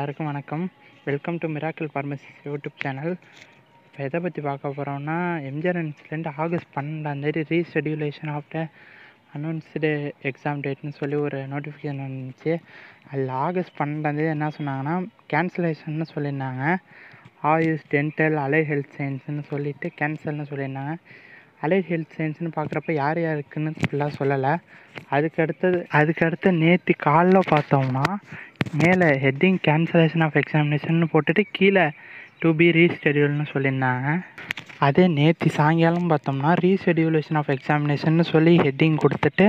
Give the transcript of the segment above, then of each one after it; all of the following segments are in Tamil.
எல்லாருக்கும் வணக்கம். Welcome to miracle pharmacy YouTube channel. இப்போ எதை பற்றி பார்க்க போகிறோம்னா, எம்ஜிஆர் யூனிவர்சிட்டிலேருந்து ஆகஸ்ட் 12ஆம் தேதி reschedulation of the announced exam டேட்னு சொல்லி ஒரு நோட்டிஃபிகேஷன் வந்துச்சு. அதில் ஆகஸ்ட் 12ஆம் தேதி என்ன சொன்னாங்கன்னா, கேன்சலேஷன்னு சொல்லியிருந்தாங்க. ஆயுஷ், டென்டல், அலை ஹெல்த் சயின்ஸ்னு சொல்லிவிட்டு கேன்சல்னு சொல்லியிருந்தாங்க. அலைட் ஹெல்த் சயின்ஸ்னு பார்க்குறப்ப யார் யாருக்குன்னு ஃபுல்லாக சொல்லலை. அதுக்கடுத்து நேற்று காலில் பார்த்தோம்னா, மேலே ஹெட்டிங் கேன்சலேஷன் ஆஃப் எக்ஸாமினேஷன் போட்டுட்டு கீழே டு பி ரீஷெடியூல்னு சொல்லியிருந்தாங்க. அதே நேற்று சாயங்காலம் பார்த்தோம்னா ரீஷெடியூலேஷன் ஆஃப் எக்ஸாமினேஷன் சொல்லி ஹெட்டிங் கொடுத்துட்டு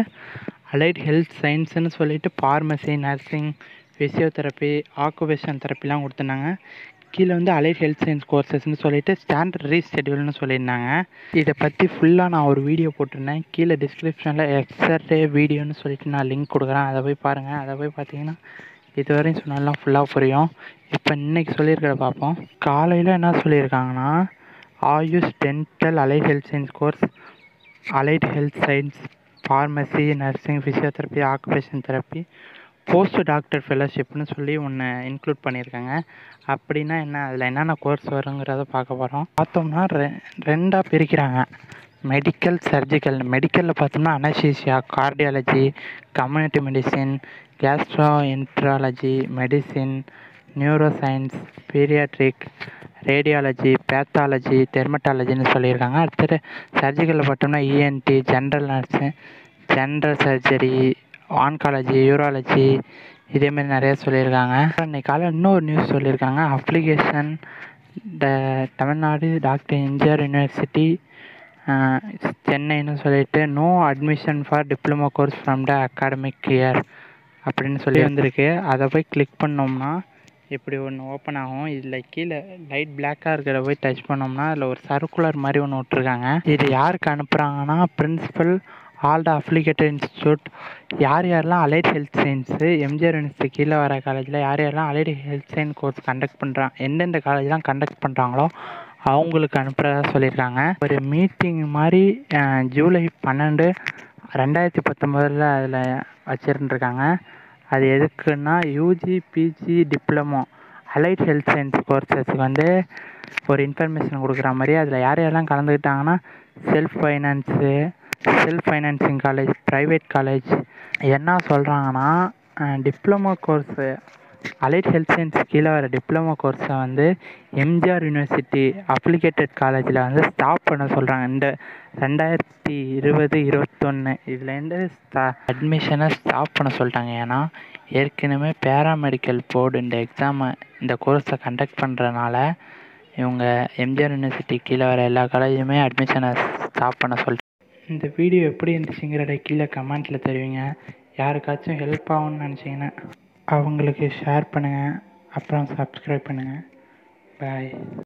அலைட் ஹெல்த் சயின்ஸ்னு சொல்லிவிட்டு ஃபார்மசி, நர்சிங், ஃபிசியோதெரப்பி, ஆக்குபேஷன் தெரப்பிலாம் கொடுத்துருந்தாங்க. கீழே வந்து அலைட் ஹெல்த் சயின்ஸ் கோர்சஸ்ன்னு சொல்லிட்டு ஸ்டாண்டர்ட் ரீஷெடியூல்னு சொல்லியிருந்தாங்க. இதை பற்றி ஃபுல்லாக நான் ஒரு வீடியோ போட்டிருந்தேன். கீழே டிஸ்கிரிப்ஷனில் எக்ஸ்ட்ரா வீடியோன்னு சொல்லிட்டு நான் லிங்க் கொடுக்குறேன். அதை போய் பாருங்கள். அதை போய் பார்த்தீங்கன்னா இதுவரையும் சொன்னாலாம் ஃபுல்லாக புரியும். இப்போ இன்றைக்கி சொல்லியிருக்கிற பார்ப்போம். காலையில் என்ன சொல்லியிருக்காங்கன்னா, AYUSH, dental, allied health science course, allied health science, pharmacy, nursing, physiotherapy, occupation therapy, post doctor ஃபெலோஷிப்னு சொல்லி ஒன்று இன்க்ளூட் பண்ணியிருக்காங்க. அப்படின்னா என்ன, அதில் என்னென்ன கோர்ஸ் வருங்கிறத பார்க்க போகிறோம். பார்த்தோம்னா ரெண்டாக பிரிக்கிறாங்க, மெடிக்கல், சர்ஜிக்கல். மெடிக்கலில் பார்த்தோம்னா anaesthesia, cardiology, community medicine, gastroenterology, medicine, neuro science, paediatric, radiology, pathology, டெர்மட்டாலஜின்னு சொல்லியிருக்காங்க. அடுத்தது சர்ஜிக்கலில் பார்த்தோம்னா ENT, general nurse, general surgery, oncology, urology, இதேமாரி நிறையா சொல்லியிருக்காங்க. இன்னைக்கு காலையில் இன்னொரு நியூஸ் சொல்லியிருக்காங்க, application the Tamil Nadu doctor MGR university சென்னைன்னு சொல்லிட்டு no admission for diploma course from the academic year அப்படின்னு சொல்லி வந்திருக்கு. அதை போய் கிளிக் பண்ணோம்னா இப்படி ஒன்று ஓப்பன் ஆகும். இதில் கீழே லைட் பிளாக்காக இருக்கிற போய் டச் பண்ணோம்னா அதில் ஒரு சர்க்குலர் மாதிரி ஒன்று விட்டுருக்காங்க. இது யாருக்கு அனுப்புகிறாங்கன்னா, principal all the affiliated institute, யார் யாரெல்லாம் allied health science MGR university கீழே வர காலேஜில் யார் யாரெல்லாம் allied health science course conduct பண்ணுறாங்க, எந்தெந்த காலேஜெலாம் கண்டக்ட் பண்ணுறாங்களோ அவங்களுக்கு அனுப்புகிறதா சொல்லியிருக்காங்க. ஒரு மீட்டிங் மாதிரி ஜூலை 12, 2019 அதில் வச்சுருந்துருக்காங்க. அது எதுக்குன்னா, UG, PG, diploma allied health science கோர்ஸஸுக்கு வந்து ஒரு இன்ஃபர்மேஷன் கொடுக்குற மாதிரி. அதில் யார் யாரெல்லாம் கலந்துக்கிட்டாங்கன்னா, self financing college, private college. என்ன சொல்கிறாங்கன்னா, diploma course allied health science கீழே வர டிப்ளமோ கோர்ஸை வந்து எம்ஜிஆர் யூனிவர்சிட்டி அப்ளிகேட்டட் காலேஜில் வந்து ஸ்டாப் பண்ண சொல்கிறாங்க. இந்த 2020, 2021 இதுலேருந்து அட்மிஷனை ஸ்டாப் பண்ண சொல்லிட்டாங்க. ஏன்னா ஏற்கனவே பேராமெடிக்கல் போர்டு இந்த எக்ஸாமை, இந்த கோர்ஸை கண்டக்ட் பண்ணுறதுனால இவங்க எம்ஜிஆர் யூனிவர்சிட்டி கீழே வர எல்லா காலேஜுமே அட்மிஷனை ஸ்டாப் பண்ண சொல்லிட்டாங்க. இந்த வீடியோ எப்படி இருந்துச்சுங்கிறத கீழே கமெண்ட்டில் தெரிவிங்க. யாருக்காச்சும் ஹெல்ப் ஆகும்னு நினச்சிங்கன்னா அவங்களுக்கு ஷேர் பண்ணுங்கள். அப்புறம் சப்ஸ்கிரைப் பண்ணுங்கள். பாய்.